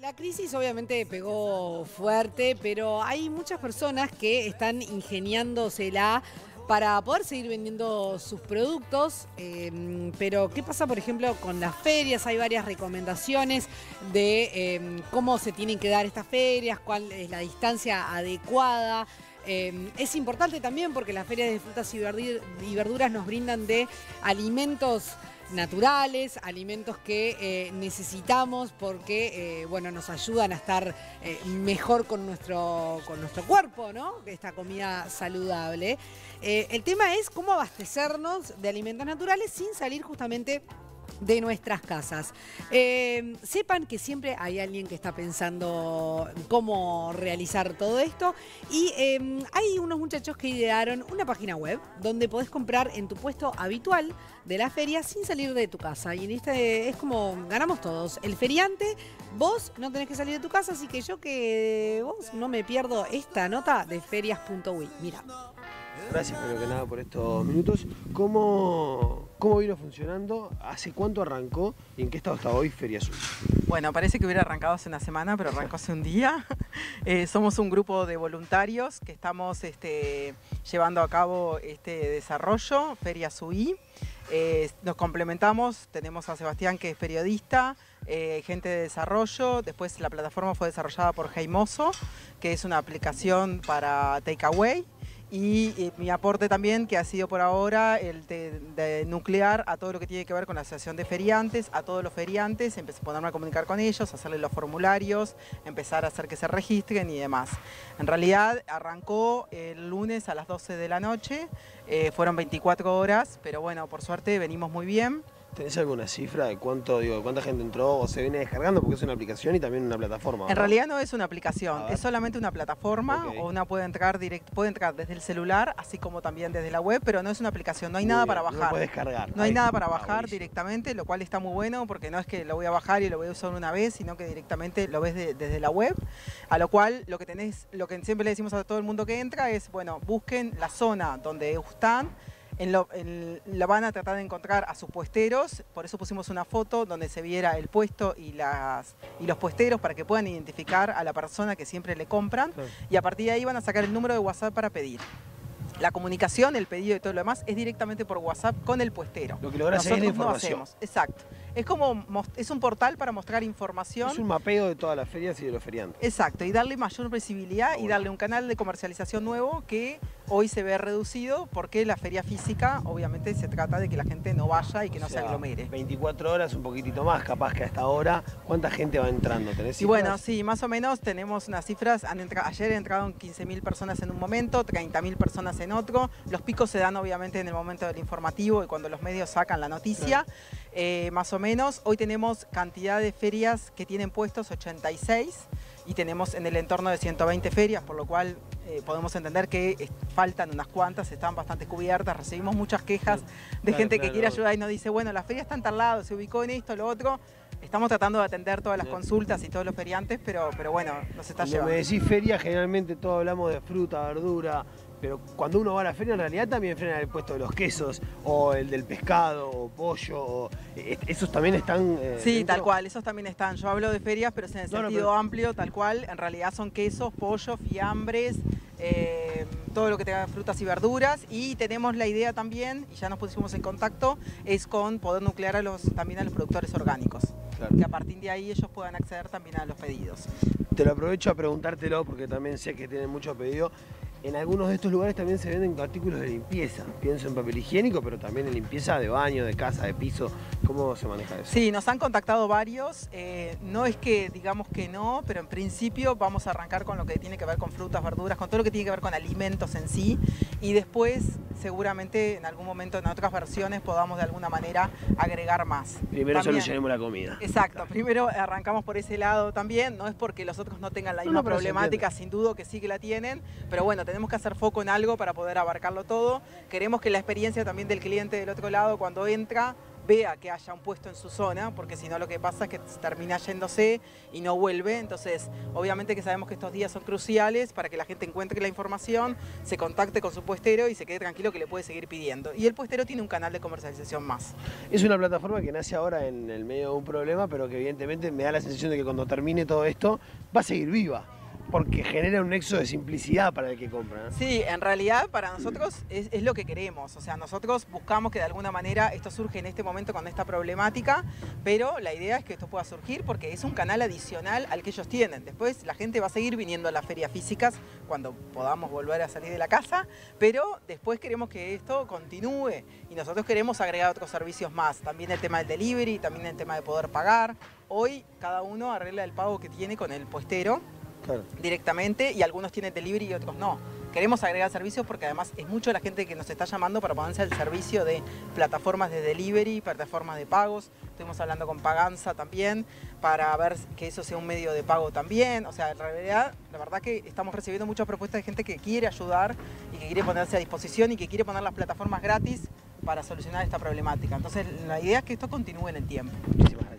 La crisis obviamente pegó fuerte, pero hay muchas personas que están ingeniándosela para poder seguir vendiendo sus productos, pero ¿qué pasa, por ejemplo, con las ferias? Hay varias recomendaciones de cómo se tienen que dar estas ferias, cuál es la distancia adecuada. Es importante también porque las ferias de frutas y verduras nos brindan de alimentos naturales, alimentos que necesitamos porque bueno, nos ayudan a estar mejor con nuestro cuerpo, ¿no? Esta comida saludable. El tema es cómo abastecernos de alimentos naturales sin salir justamente de nuestras casas. Sepan que siempre hay alguien que está pensando cómo realizar todo esto y hay unos muchachos que idearon una página web donde podés comprar en tu puesto habitual de la feria sin salir de tu casa. Y en este es como ganamos todos. El feriante, vos no tenés que salir de tu casa, así que yo que vos no me pierdo esta nota de ferias.uy. Mira. Gracias, primero que nada, por estos minutos. ¿Cómo vino funcionando? ¿Hace cuánto arrancó? ¿Y en qué estado está hoy Ferias.uy? Bueno, parece que hubiera arrancado hace una semana, pero arrancó hace un día. Somos un grupo de voluntarios que estamos llevando a cabo este desarrollo, Ferias.uy. Nos complementamos, tenemos a Sebastián, que es periodista, gente de desarrollo. Después la plataforma fue desarrollada por Heimoso, que es una aplicación para takeaway. Y mi aporte también, que ha sido por ahora el de nuclear a todo lo que tiene que ver con la asociación de feriantes, a todos los feriantes, empezar a ponerme a comunicar con ellos, hacerles los formularios, empezar a hacer que se registren y demás. En realidad arrancó el lunes a las 12 de la noche, fueron 24 horas, pero bueno, por suerte venimos muy bien. ¿Tenés alguna cifra de cuánta gente entró o se viene descargando? Porque es una aplicación y también una plataforma, ¿verdad? En realidad no es una aplicación, es solamente una plataforma. Okay. O una puede entrar desde el celular, así como también desde la web, pero no es una aplicación, no hay nada para bajar. No puede descargar. No hay nada para bajar directamente, lo cual está muy bueno porque no es que lo voy a bajar y lo voy a usar una vez, sino que directamente lo ves desde la web, a lo cual lo que siempre le decimos a todo el mundo que entra es, bueno, busquen la zona donde están. La van a tratar de encontrar a sus puesteros, por eso pusimos una foto donde se viera el puesto y los puesteros para que puedan identificar a la persona que siempre le compran. Sí. Y a partir de ahí van a sacar el número de WhatsApp para pedir. La comunicación, el pedido y todo lo demás es directamente por WhatsApp con el puestero. Lo que logras es la información. No hacemos, exacto. Es como un portal para mostrar información. Es un mapeo de todas las ferias y de los feriantes. Exacto, y darle mayor visibilidad y darle un canal de comercialización nuevo que hoy se ve reducido porque la feria física, obviamente, se trata de que la gente no vaya y que no se aglomere. 24 horas, un poquitito más, capaz que hasta ahora. ¿Cuánta gente va entrando? ¿Tenés cifras? Y bueno, sí, más o menos tenemos unas cifras. Ayer entraron 15.000 personas en un momento, 30.000 personas en otro. Los picos se dan, obviamente, en el momento del informativo y cuando los medios sacan la noticia. Sí. Más o menos, hoy tenemos cantidad de ferias que tienen puestos, 86, y tenemos en el entorno de 120 ferias, por lo cual podemos entender que faltan unas cuantas, están bastante cubiertas, recibimos muchas quejas de gente que quiere ayudar y nos dice, bueno, la feria está en tal lado, se ubicó en esto, lo otro. Estamos tratando de atender todas las consultas y todos los feriantes, pero bueno, nos está llevando. Cuando me decís feria, generalmente todos hablamos de fruta, verdura, pero cuando uno va a la feria, en realidad también frena el puesto de los quesos, o el del pescado, o pollo, esos también están... sí, dentro. Tal cual, esos también están. Yo hablo de ferias, pero es en el sentido amplio, tal cual. En realidad son quesos, pollo, fiambres, todo lo que tenga frutas y verduras. Y tenemos la idea también, y ya nos pusimos en contacto, es con poder nuclear también a los productores orgánicos. Claro. Que a partir de ahí ellos puedan acceder también a los pedidos. Te lo aprovecho a preguntártelo, porque también sé que tienen mucho pedido. En algunos de estos lugares también se venden artículos de limpieza. Pienso en papel higiénico, pero también en limpieza de baño, de casa, de piso. ¿Cómo se maneja eso? Sí, nos han contactado varios. No es que digamos que no, pero en principio vamos a arrancar con lo que tiene que ver con frutas, verduras, con todo lo que tiene que ver con alimentos en sí. Y después, seguramente, en algún momento, en otras versiones, podamos de alguna manera agregar más. Primero también solucionemos la comida. Exacto. Claro. Primero arrancamos por ese lado también. No es porque los otros no tengan la misma problemática, sin duda que sí que la tienen, pero bueno, tenemos que hacer foco en algo para poder abarcarlo todo. Queremos que la experiencia también del cliente del otro lado, cuando entra, vea que haya un puesto en su zona, porque si no lo que pasa es que termina yéndose y no vuelve. Entonces, obviamente que sabemos que estos días son cruciales para que la gente encuentre la información, se contacte con su puestero y se quede tranquilo que le puede seguir pidiendo. Y el puestero tiene un canal de comercialización más. Es una plataforma que nace ahora en el medio de un problema, pero que evidentemente me da la sensación de que cuando termine todo esto va a seguir viva, porque genera un nexo de simplicidad para el que compra, ¿eh? Sí, en realidad para nosotros es lo que queremos. O sea, nosotros buscamos que de alguna manera esto surge en este momento con esta problemática, pero la idea es que esto pueda surgir porque es un canal adicional al que ellos tienen. Después la gente va a seguir viniendo a las ferias físicas cuando podamos volver a salir de la casa, pero después queremos que esto continúe y nosotros queremos agregar otros servicios más. También el tema del delivery, también el tema de poder pagar. Hoy cada uno arregla el pago que tiene con el puestero, claro, directamente, y algunos tienen delivery y otros no. Queremos agregar servicios porque además es mucho la gente que nos está llamando para ponerse al servicio de plataformas de delivery, plataformas de pagos. Estuvimos hablando con Paganza también para ver que eso sea un medio de pago también. O sea, en realidad, la verdad que estamos recibiendo muchas propuestas de gente que quiere ayudar y que quiere ponerse a disposición y que quiere poner las plataformas gratis para solucionar esta problemática. Entonces, la idea es que esto continúe en el tiempo. Muchísimas gracias.